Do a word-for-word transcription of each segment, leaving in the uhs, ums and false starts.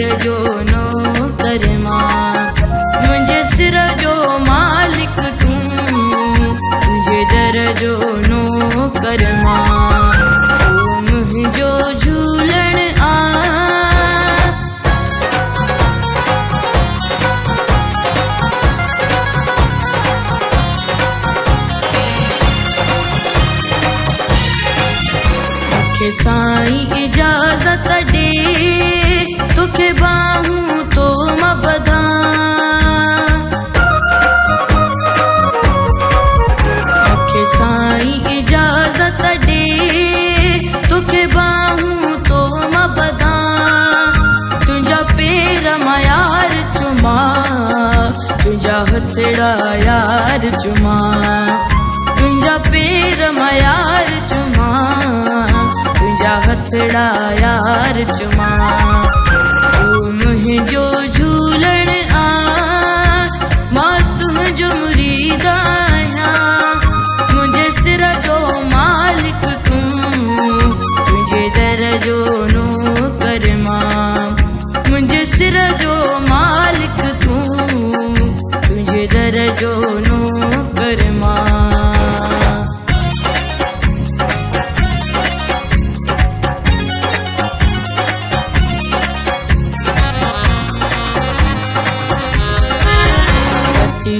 कर जो नो करमा मुझे सिर जो मालिक तू तुझे दर जो नो करमा। तू मुहिंजो झूलण आ तोखे साईं इजाजत दे तोखे बाहूं तो मां बधा तोखे साईं इजाजत दे तोखे बाहूं तो मां बधा तुझा पेर मां यार चुमा तुझा हथड़ा यार चुमा तुझा पेर मां यार चुमा तुझा हथड़ा यार चुमा। तू मुहिंजो झूलण आ मां तुंहिंजो मुरीद आहियां मुंहिंजे सिर जो मालिक तूं तुझे दर जो नो करमा मुंहिंजे सिर जो मालिक तूं तुझे दर जो नो करमा।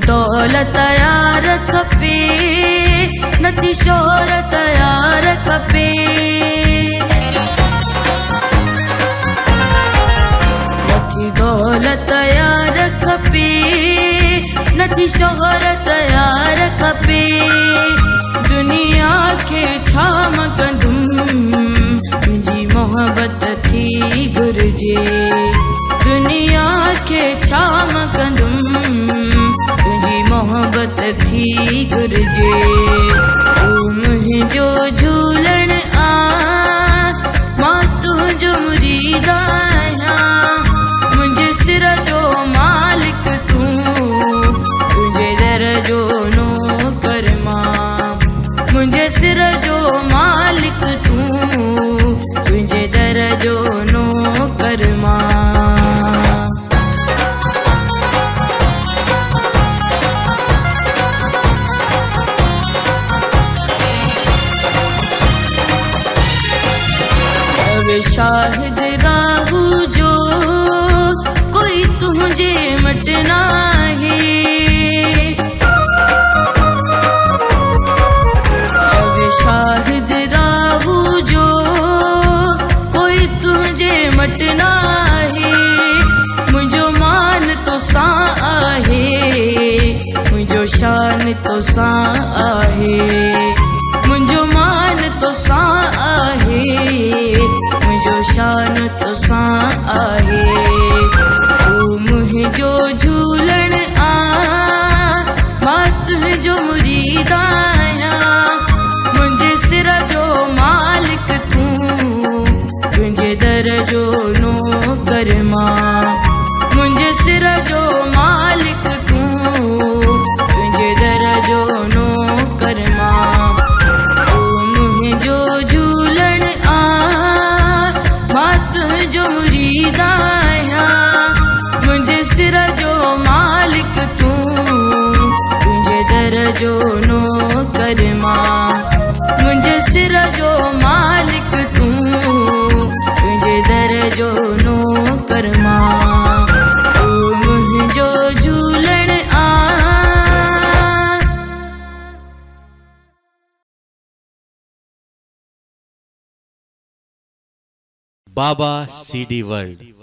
दौलत यार खपे नथी शोहरत यार खपे नथी दौलत यार खपे नथी शोहरत यार खपे दुनिया के छाम कंदुम तुझी मोहब्बत थी घुर्जे दुनिया के छाम कंदुम तुझी मोहब्बत थी घुर्जे। तू मुहिंजो झूलण आ मां तुझो मुरीद आहियां मुंहिंजे सिर जो मालिक तूं तुझे दर जो नो करमा मुंहिंजे सिर जो मालिक तूं तुझे दर जो नो करमा। शाहिद राहू जो कोई तुझे मटना है जब शाहिद राहू जो कोई तुझे मटना है मुझो मान तो सा आहे मुझो शान तो सा आहे मुझो मान तो सा आहे शान तो सा आहे। तू मुहिंजो झूलण आ मां तुझो मुरीद आहियां मुंहिंजे सिर जो मालिक तूं तुंहिंजे दर जो नो करमा मुंहिंजे सिर जो मालिक तूं तुंहिंजे दर जो नो करमा। तू मुहिंजो झूलण आ तुझो मुरीद आहियां मुंहिंजे सिर जो मालिक तूं तुझे दर जो नो करमा मुंहिंजे सिर जो मालिक तूं तुझे दर जो नो करमा। तू मुहिंजो झूलण आ। बाबा सीडी वर्ल्ड।